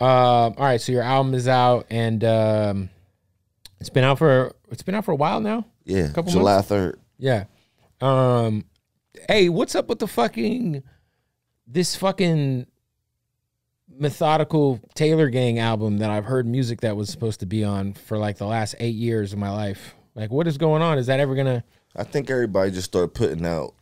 All right, so your album is out, and it's been out for a while now. Yeah, July 3rd. Yeah. Hey, what's up with the fucking methodical Taylor Gang album that I've heard music that was supposed to be on for like the last 8 years of my life? Like, what is going on? Is that ever gonna? I think everybody just started putting out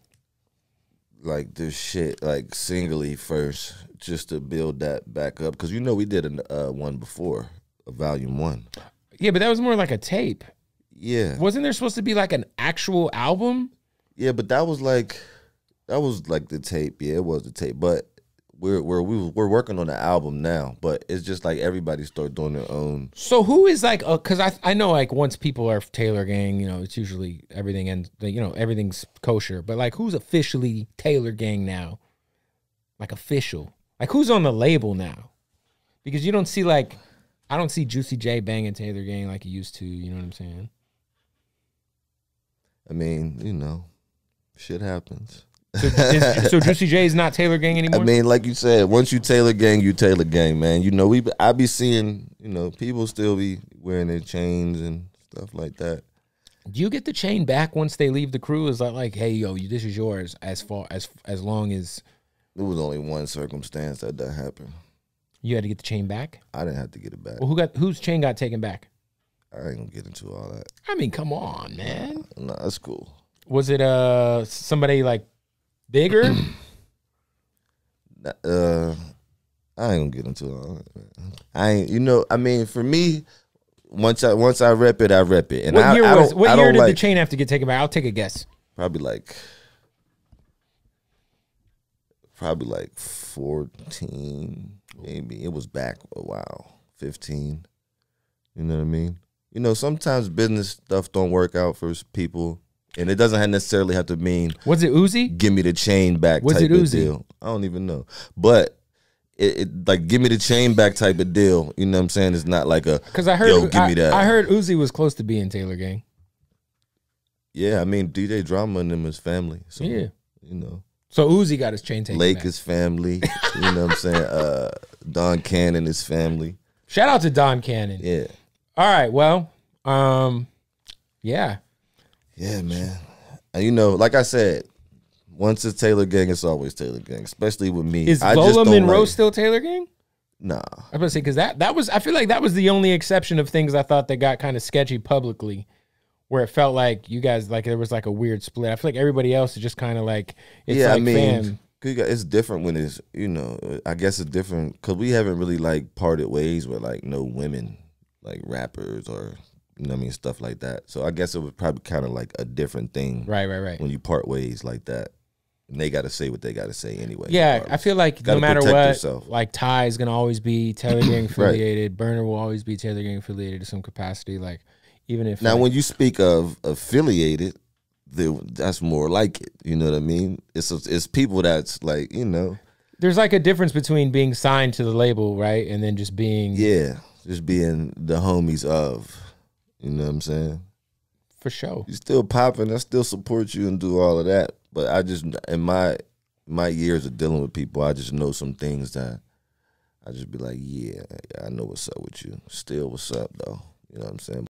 like this shit like singly first, just to build that back up, because you know we did one before, a Volume 1. Yeah, but that was more like a tape. Yeah, wasn't there supposed to be like an actual album? Yeah, but that was like the tape. Yeah, it was the tape, but we're working on the album now. But it's just like everybody started doing their own. So who is like, because I know like once people are Taylor Gang, you know, it's usually everything ends, you know, everything's kosher. But like, who's officially Taylor Gang now? Like official, like who's on the label now? Because you don't see like. I don't see Juicy J banging Taylor Gang like he used to. You know what I'm saying? I mean, you know, shit happens. So Juicy J is not Taylor Gang anymore? I mean, like you said, once you Taylor Gang, man. You know, I be seeing, you know, people still be wearing their chains and stuff like that. Do you get the chain back once they leave the crew? Is that like, hey, yo, this is yours as long as... It was only one circumstance that happened. You had to get the chain back? I didn't have to get it back. Well, whose chain got taken back? I ain't gonna get into all that. I mean, come on, man. Nah, that's cool. Was it somebody like bigger? I ain't gonna get into all that, man. I ain't, you know, I mean, for me, once I rep it, I rep it. And what year did like, the chain have to get taken back? I'll take a guess. Probably like 14. Maybe it was back a while, 15. You know what I mean? You know, sometimes business stuff don't work out for people, and it doesn't necessarily have to mean. Was it Uzi? Give me the chain back. Was type it Uzi? Of deal. I don't even know, but it like give me the chain back type of deal. You know what I'm saying? It's not like a because I heard. Yo, give me that. I heard Uzi was close to being Taylor Gang. Yeah, I mean DJ Drama and them is family. So, yeah, you know. So Uzi got his chain taken back. Lake is family. You know what I'm saying? Don Cannon is family. Shout out to Don Cannon. Yeah. All right. Well, yeah. Yeah, man. And, you know, like I said, once it's Taylor Gang, it's always Taylor Gang, especially with me. Is Lola Monroe still Taylor Gang? Nah. I was going to say, because that was, I feel like that was the only exception of things I thought that got kind of sketchy publicly. Where it felt like you guys, like there was like a weird split. I feel like everybody else is just kind of like, it's yeah, like, I mean, fam. It's different when it's, you know, I guess it's different because we haven't really like parted ways with like no women, like rappers or, you know what I mean, stuff like that. So I guess it was probably kind of like a different thing. Right. When you part ways like that. And they got to say what they got to say anyway. Yeah, regardless. I feel like no matter what, yourself. Like Ty is going to always be Taylor Gang affiliated. Right. Burner will always be Taylor Gang affiliated to some capacity. Like, even if now, like, when you speak of affiliated, that's more like it. You know what I mean? It's people that's like, you know. There's like a difference between being signed to the label, right, and then just being just being the homies of. You know what I'm saying? For sure. You're still popping. I still support you and do all of that. But I just in my years of dealing with people, I just know some things that I just be like, yeah, I know what's up with you. Still, what's up though? You know what I'm saying?